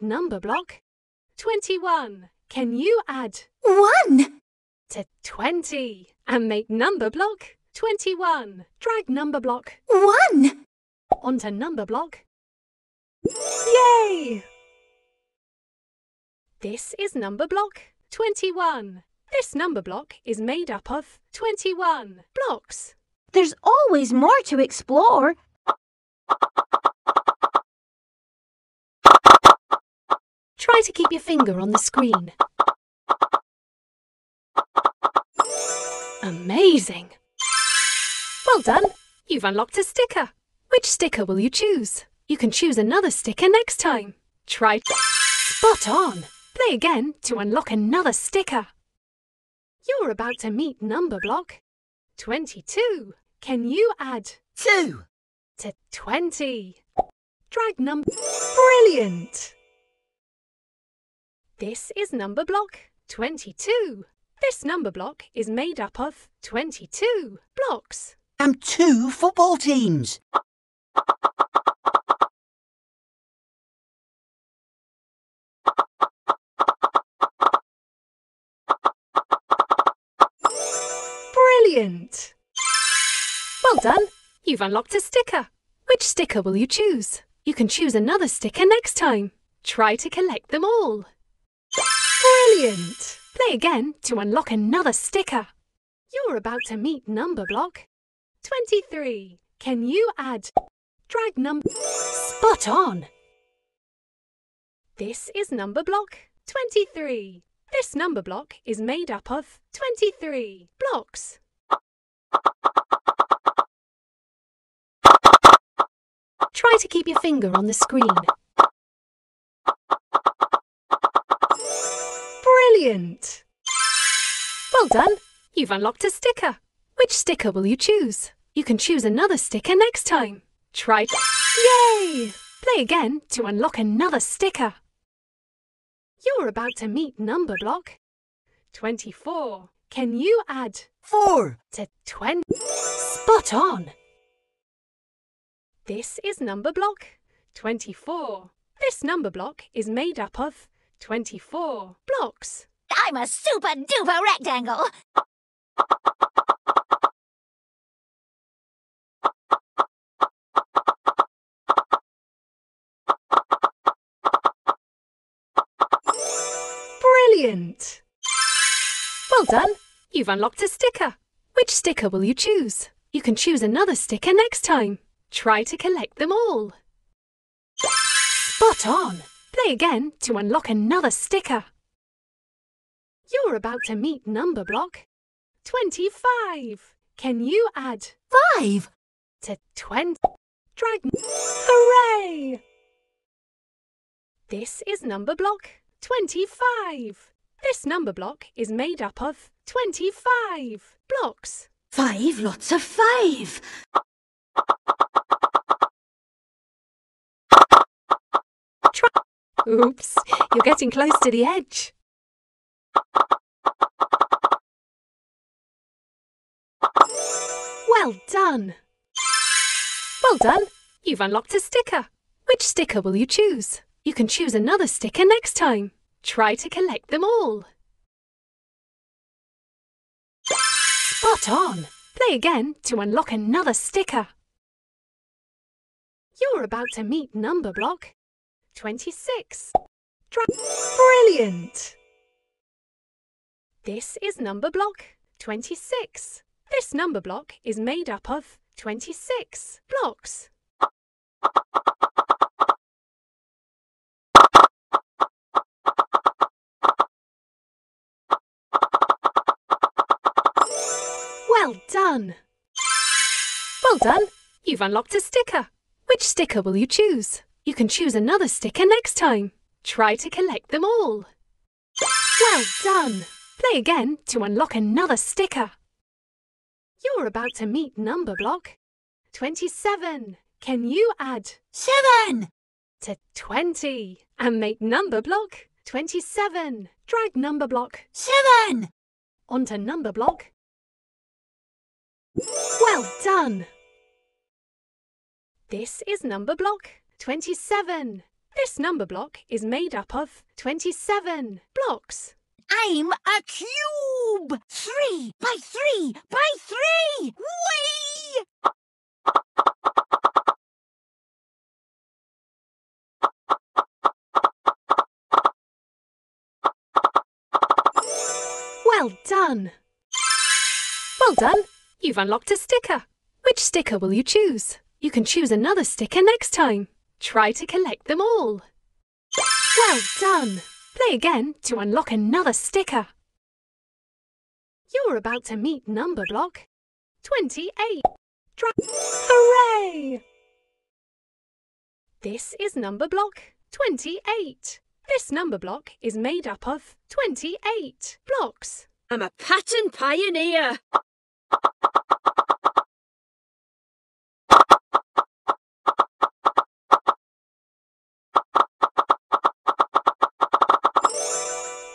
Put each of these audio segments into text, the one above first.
Number block 21. Can you add 1 to 20 and make number block 21? Drag number block 1 onto number block. Yay! This is number block 21. This number block is made up of 21 blocks. There's always more to explore. Try to keep your finger on the screen. Amazing! Well done! You've unlocked a sticker. Which sticker will you choose? You can choose another sticker next time. Try... Spot on! Play again to unlock another sticker. You're about to meet number block 22. Can you add 2 to 20? Drag number... Brilliant! This is number block 22. This number block is made up of 22 blocks. And 2 football teams. Brilliant! Well done! You've unlocked a sticker. Which sticker will you choose? You can choose another sticker next time. Try to collect them all. Brilliant! Play again to unlock another sticker. You're about to meet number block 23. Can you add... Drag number... Spot on! This is number block 23. This number block is made up of 23 blocks. Try to keep your finger on the screen. Brilliant! Well done! You've unlocked a sticker. Which sticker will you choose? You can choose another sticker next time. Try... Yay! Play again to unlock another sticker. You're about to meet number block 24. Can you add 4 to 20? Spot on! This is number block 24. This number block is made up of 24 blocks. I'm a super duper rectangle! Brilliant! Well done! You've unlocked a sticker. Which sticker will you choose? You can choose another sticker next time. Try to collect them all. Spot on! Play again to unlock another sticker. You're about to meet number block 25. Can you add 5 to 20? Drag... Hooray! This is number block 25. This number block is made up of 25 blocks. 5 lots of 5. Oops, you're getting close to the edge. Well done! Well done! You've unlocked a sticker. Which sticker will you choose? You can choose another sticker next time. Try to collect them all. Spot on! Play again to unlock another sticker. You're about to meet number block 26. Brilliant! This is number block 26. This number block is made up of 26 blocks. Well done! Well done! You've unlocked a sticker. Which sticker will you choose? You can choose another sticker next time. Try to collect them all. Well done! Play again to unlock another sticker. You're about to meet number block 27. Can you add 7 to 20 and make number block 27? Drag number block 7 onto number block. Well done! This is number block 27. This number block is made up of 27 blocks. I'm a cube! 3 by 3 by 3! Whee! Well done! Well done! You've unlocked a sticker. Which sticker will you choose? You can choose another sticker next time. Try to collect them all. Well done! Play again to unlock another sticker. You're about to meet number block 28. Hooray! This is number block 28. This number block is made up of 28 blocks. I'm a pattern pioneer!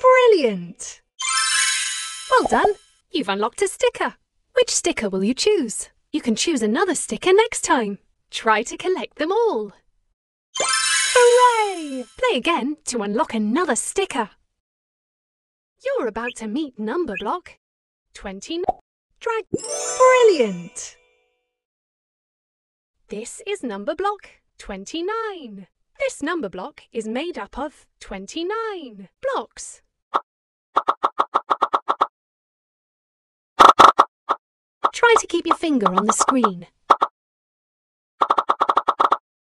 Brilliant! Well done! You've unlocked a sticker. Which sticker will you choose? You can choose another sticker next time. Try to collect them all. Hooray! Play again to unlock another sticker. You're about to meet number block 29. Brilliant! This is number block 29. This number block is made up of 29 blocks. Try to keep your finger on the screen.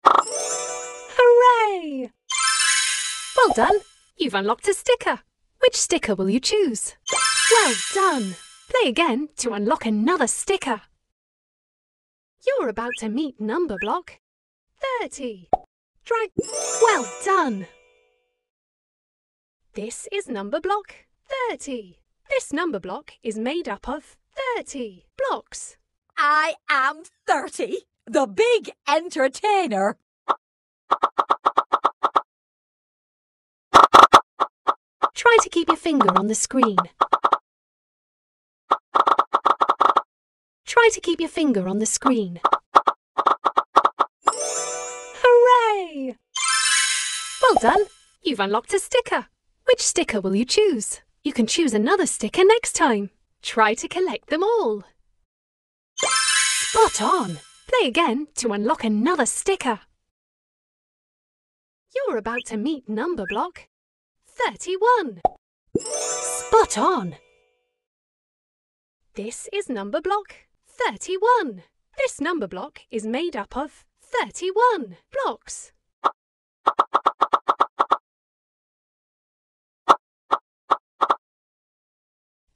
Hooray! Well done! You've unlocked a sticker. Which sticker will you choose? Well done! Play again to unlock another sticker. You're about to meet number block 30. Well done! This is number block 30. This number block is made up of 30 blocks. I am 30, the big entertainer. Try to keep your finger on the screen. Try to keep your finger on the screen. Hooray! Well done! You've unlocked a sticker. Which sticker will you choose? You can choose another sticker next time. Try to collect them all. Spot on! Play again to unlock another sticker. You're about to meet number block 31. Spot on! This is number block 31. This number block is made up of 31 blocks.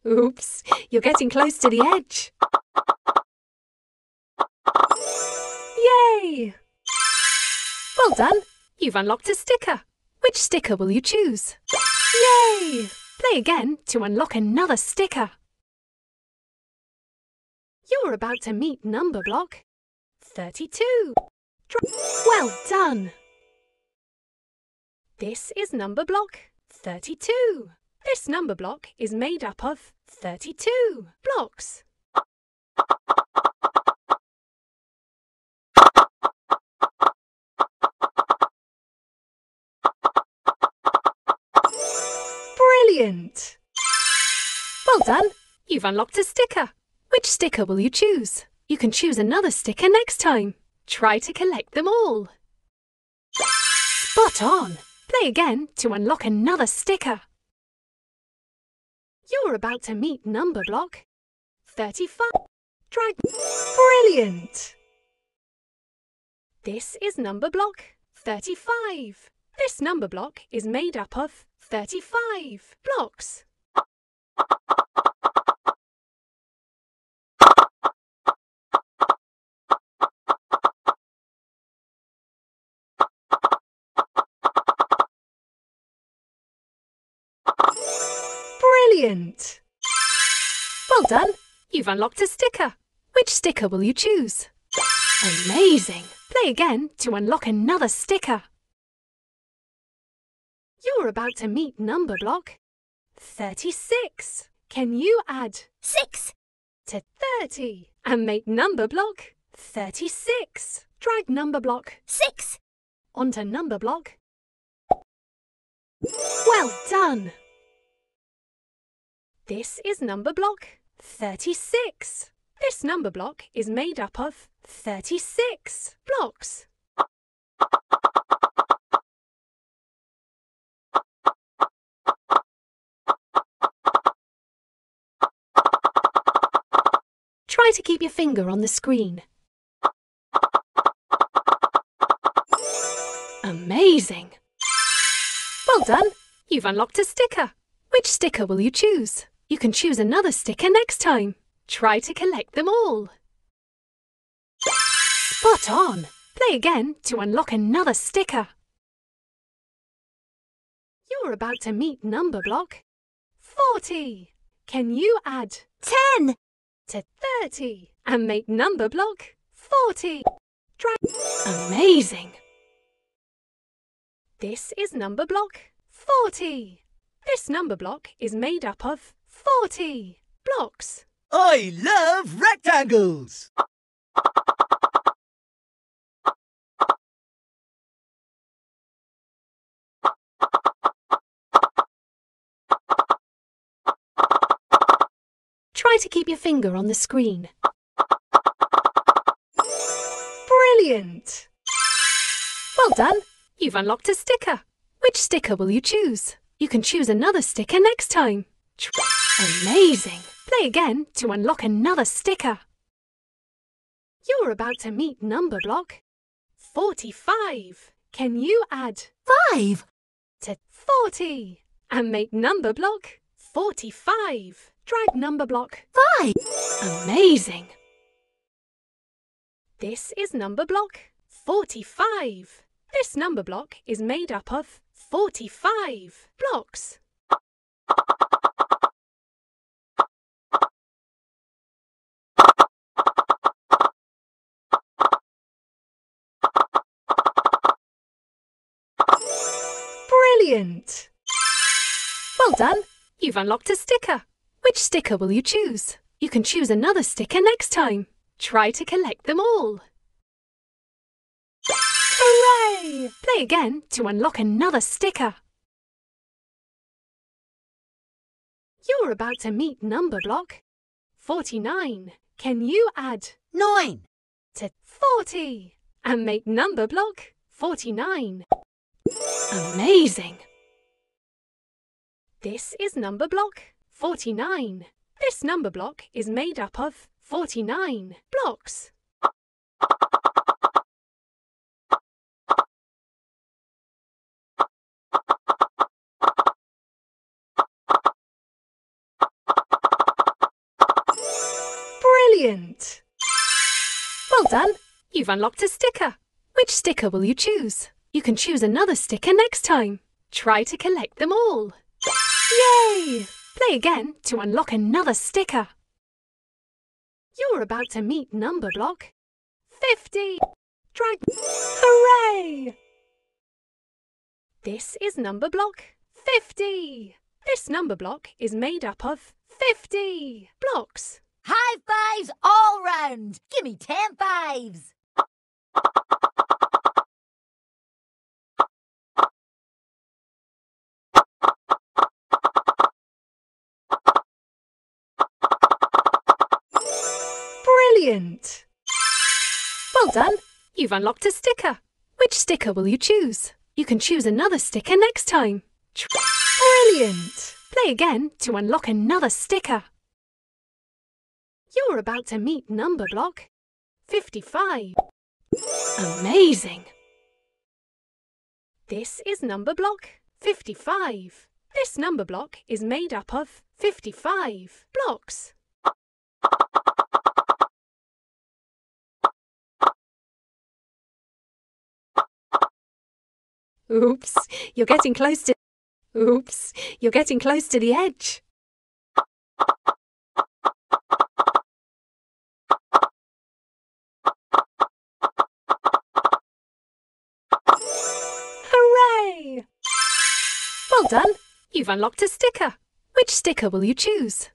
Oops, you're getting close to the edge. Yay! Well done! You've unlocked a sticker. Which sticker will you choose? Yay! Play again to unlock another sticker. You're about to meet number block 32. Well done! This is number block 32. This number block is made up of 32 blocks. Brilliant! Well done! You've unlocked a sticker. Which sticker will you choose? You can choose another sticker next time. Try to collect them all. Spot on! Play again to unlock another sticker. You're about to meet number block 35. Brilliant! This is number block 35. This number block is made up of 35 blocks. Brilliant! Well done! You've unlocked a sticker. Which sticker will you choose? Amazing! Play again to unlock another sticker. You're about to meet number block 36. Can you add 6 to 30 and make number block 36? Drag number block 6 onto number block Well done! This is number block 36. This number block is made up of 36 blocks. Try to keep your finger on the screen. Amazing! Well done! You've unlocked a sticker. Which sticker will you choose? You can choose another sticker next time. Try to collect them all. Spot on! Play again to unlock another sticker. You're about to meet number block 40. Can you add 10 to 30 and make number block 40? Amazing! This is number block 40. This number block is made up of 40 blocks. I love rectangles! Try to keep your finger on the screen. Brilliant! Well done! You've unlocked a sticker. Which sticker will you choose? You can choose another sticker next time. Amazing! Play again to unlock another sticker. You're about to meet number block 45. Can you add 5 to 40 and make number block 45? Drag number block 5. Amazing! This is number block 45. This number block is made up of 45 blocks. Brilliant! Well done! You've unlocked a sticker. Which sticker will you choose? You can choose another sticker next time. Try to collect them all. Hooray! Play again to unlock another sticker. You're about to meet number block 49. Can you add 9 to 40 and make number block 49? Amazing! This is number block 49. This number block is made up of 49 blocks. Brilliant! Well done! You've unlocked a sticker. Which sticker will you choose? You can choose another sticker next time. Try to collect them all. Yay! Play again to unlock another sticker. You're about to meet number block 50. Drag. Hooray! This is number block 50. This number block is made up of 50 blocks. High fives all round! Give me 10 fives! Brilliant! Well done! You've unlocked a sticker. Which sticker will you choose? You can choose another sticker next time. Brilliant! Play again to unlock another sticker. You're about to meet number block 55. Amazing! This is number block 55. This number block is made up of 55 blocks. Oops, you're getting close to... Oops, you're getting close to the edge. Well done! You've unlocked a sticker. Which sticker will you choose?